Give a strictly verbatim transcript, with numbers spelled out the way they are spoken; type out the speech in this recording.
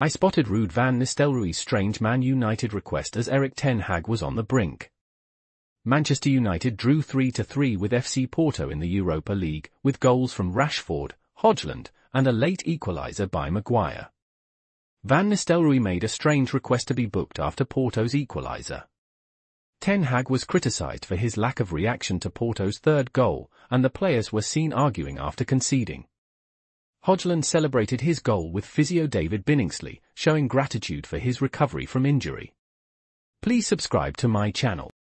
I spotted Ruud van Nistelrooy's strange Man United request as Erik ten Hag was on the brink. Manchester United drew three to three with F C Porto in the Europa League, with goals from Rashford, Hojlund, and a late equaliser by Maguire. Van Nistelrooy made a strange request to be booked after Porto's equaliser. Ten Hag was criticised for his lack of reaction to Porto's third goal, and the players were seen arguing after conceding. Hojlund celebrated his goal with physio David Binningsley, showing gratitude for his recovery from injury. Please subscribe to my channel.